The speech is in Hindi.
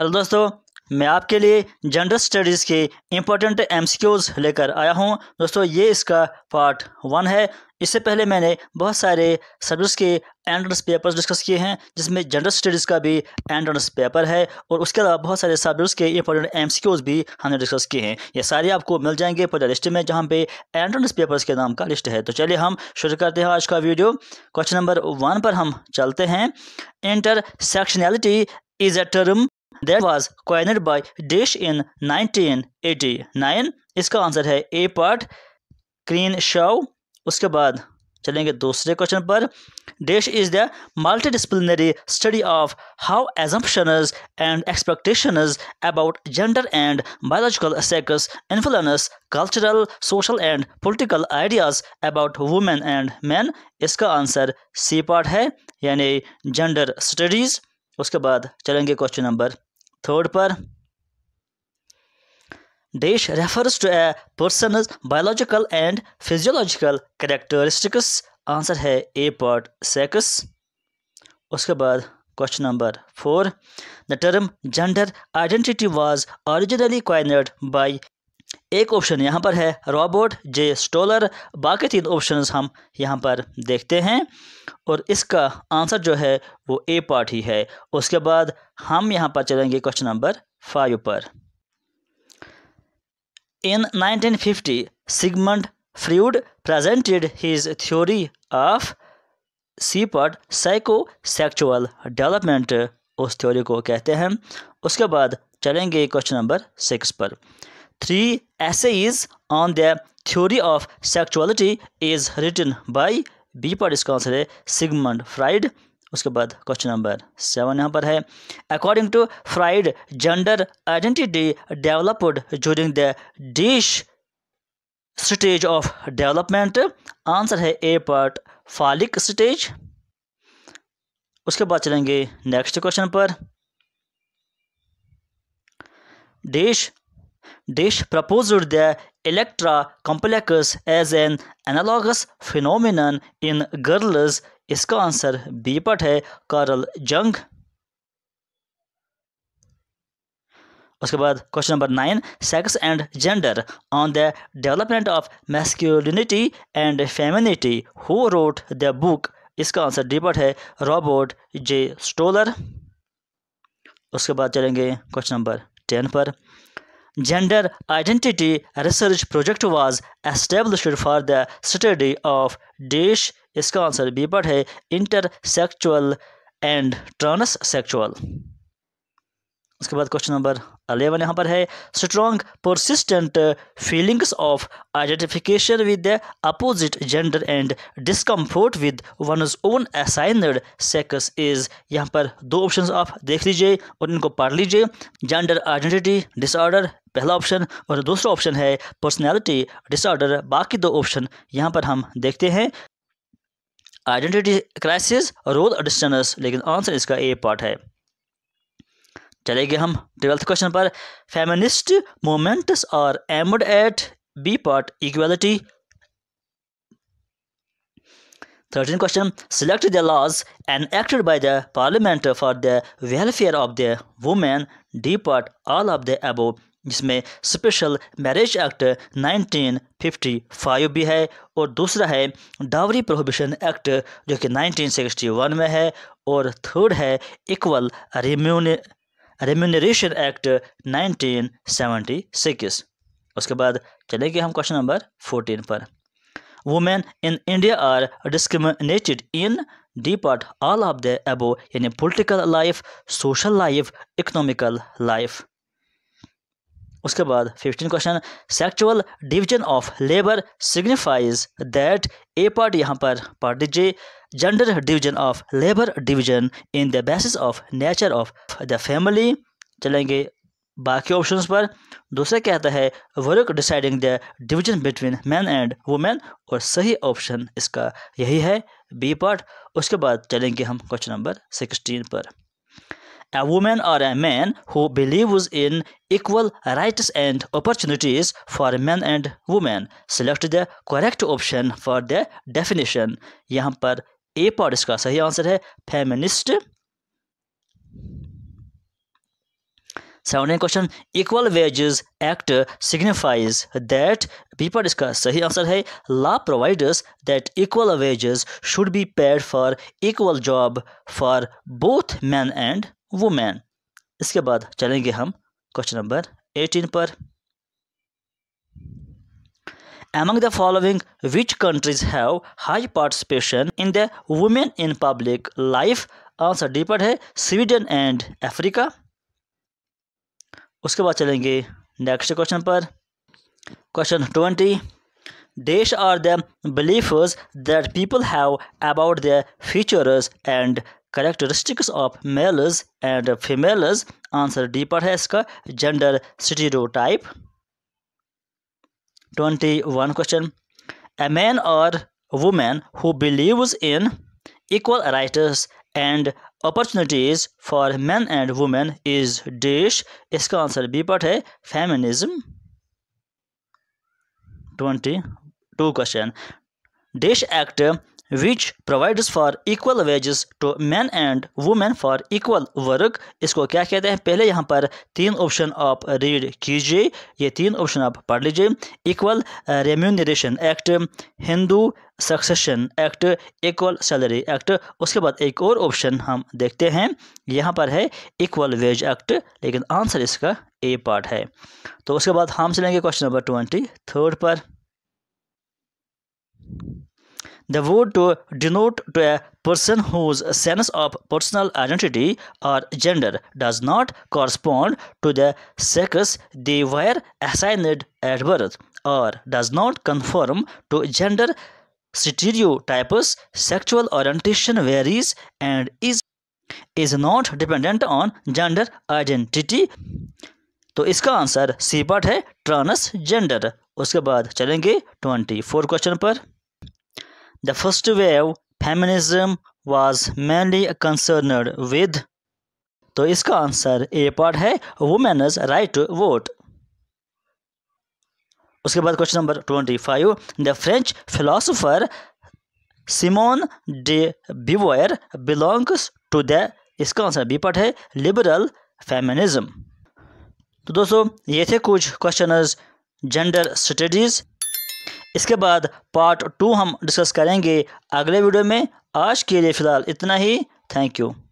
हेलो दोस्तों, मैं आपके लिए जेंडर स्टडीज़ के इम्पोर्टेंट एमसीक्यूज़ लेकर आया हूं। दोस्तों ये इसका पार्ट 1 है। इससे पहले मैंने बहुत सारे सब्जेक्ट्स के एंट्रेंस पेपर्स डिस्कस किए हैं, जिसमें जेंडर स्टडीज़ का भी एंट्रेंस पेपर है और उसके अलावा बहुत सारे सब्जेक्ट्स के इंपॉर्टेंट एमसीक्यूज़ भी हमने डिस्कस किए हैं। ये सारे आपको मिल जाएंगे पूरा लिस्ट में, जहाँ पे एंट्रेंस पेपर्स के नाम का लिस्ट है। तो चलिए हम शुरू करते हैं आज का वीडियो। क्वेश्चन नंबर 1 पर हम चलते हैं। Intersectionality is a term That was coined by Dish in 1989। इसका आंसर है A part। क्रीन शाव। उसके बाद चलेंगे दूसरे क्वेश्चन पर। Dish is the multidisciplinary study of how assumptions and expectations about gender and biological sex influence cultural, social and political ideas about women and men। इसका आंसर C part है, यानी जेंडर स्टडीज। उसके बाद चलेंगे क्वेश्चन नंबर 3 पर। Dish refers to a person's biological and physiological characteristics। Answer है A part sex। उसके बाद question number 4। The term gender identity was originally coined by, एक ऑप्शन यहाँ पर है रॉबर्ट J. स्टोलर। बाकी 3 ऑप्शंस हम यहाँ पर देखते हैं और इसका आंसर जो है वो A part ही है। उसके बाद हम यहाँ पर चलेंगे क्वेश्चन नंबर 5 पर। In 1950 Sigmund Freud presented his theory of C part psychosexual development. उस थ्योरी को कहते हैं। उसके बाद चलेंगे क्वेश्चन नंबर 6 पर। 3 essays on the theory of sexuality is written by, B part इसका आंसर है सिगमंड फ्राइड। उसके बाद क्वेश्चन नंबर 7 यहाँ पर है। According to Freud, gender identity developed during the dish stage of development. Answer है A part फालिक स्टेज। उसके बाद चलेंगे नेक्स्ट क्वेश्चन पर। Dish proposed the Electra complex as an analogous phenomenon in girls। इसका आंसर B part है कार्ल जंग। उसके बाद question number 9। Sex and gender on the development of masculinity and femininity, who wrote the book. इसका आंसर D part है रॉबर्ट J. स्टोलर। उसके बाद चलेंगे क्वेश्चन नंबर 10 पर। Gender identity research project was established for the study of dish। इसका आंसर B part है इंटरसेक्सुअल एंड ट्रांससेक्सुअल। उसके बाद क्वेश्चन नंबर 11 यहाँ पर है। Strong persistent feelings of identification with the opposite gender and discomfort with one's own assigned sex is. यहाँ पर 2 ऑप्शंस आप देख लीजिए और इनको पढ़ लीजिए। जेंडर आइडेंटिटी डिसऑर्डर पहला ऑप्शन और दूसरा ऑप्शन है पर्सनैलिटी डिसऑर्डर। बाकी 2 ऑप्शन यहाँ पर हम देखते हैं। आइडेंटिटी क्राइसिस, रोल डिस्टर्बेंस, लेकिन आंसर इसका A part है। चलेंगे हम 12th क्वेश्चन पर। Feminist movements are aimed at, B part equality. 13 question. Select the laws enacted by the parliament for the welfare of the women, D part all of the above, जिसमें स्पेशल मैरिज एक्ट 1955 भी है और दूसरा है डावरी प्रोहिबिशन एक्ट जो कि 1961 में है और थर्ड है इक्वल रेम्यूनरेशन एक्ट 1976। उसके बाद चलेंगे हम क्वेश्चन नंबर 14 पर। Women in India are discriminated in, D part all of the above, यानी political life, social life, economical life. उसके बाद 15 question. Sexual division of labour signifies that, A part यहाँ पर पढ़ दीजिए। Gender division of labour division in the basis of nature of the family. चलेंगे बाकी ऑप्शंस पर। दूसरा कहता है work deciding the division between man and women और सही ऑप्शन इसका यही है B part। उसके बाद चलेंगे हम क्वेश्चन नंबर 16 पर। A woman or a man who believes in equal rights and opportunities for men and women, select the correct option for the definition। यहाँ पर A part इसका सही आंसर है feminist. 17 question, equal wages act signifies that, B पर इसका सही आंसर है law providers that equal wages should be paid for equal job for both man and women. इसके बाद चलेंगे हम क्वेश्चन नंबर 18 पर। Among the following, which countries have high participation in the women in public life? Answer D पर है स्वीडन एंड अफ्रीका। उसके बाद चलेंगे नेक्स्ट क्वेश्चन पर, question 20। These are the beliefs that people have about the features and characteristics of males and females. Answer D पर है इसका gender stereotype. 21 question, a man or woman who believes in equal rights and opportunities for men and women is dish। इसका आंसर बी पार्ट है feminism. 22 question, dish act which provides for equal wages to men and women for equal work, इसको क्या कहते हैं? पहले यहाँ पर तीन ऑप्शन आप रीड कीजिए, ये तीन ऑप्शन आप पढ़ लीजिए। Equal remuneration act, Hindu succession act, equal salary act. उसके बाद एक और ऑप्शन हम देखते हैं, यहाँ पर है इक्वल वेज एक्ट, लेकिन आंसर इसका ए पार्ट है। तो उसके बाद हम चलेंगे क्वेश्चन नंबर 23 पर। The word to denote to a person whose sense of personal identity or gender does not correspond to the sex they were assigned at birth or does not conform to gender stereotypes, sexual orientation varies and is not dependent on gender identity। तो इसका आंसर सी पार्ट है ट्रांसजेंडर। उसके बाद चलेंगे 24 क्वेश्चन पर। The first wave feminism was mainly concerned with, तो इसका आंसर ए पार्ट है वुमेन्स राइट टू वोट। उसके बाद question number 25, the French philosopher Simone de Beauvoir belongs to the, इसका आंसर बी पार्ट है लिबरल फेमिनिज्म। तो दोस्तों ये थे कुछ क्वेश्चनर्स जेंडर स्टडीज। इसके बाद पार्ट 2 हम डिस्कस करेंगे अगले वीडियो में। आज के लिए फ़िलहाल इतना ही, थैंक यू।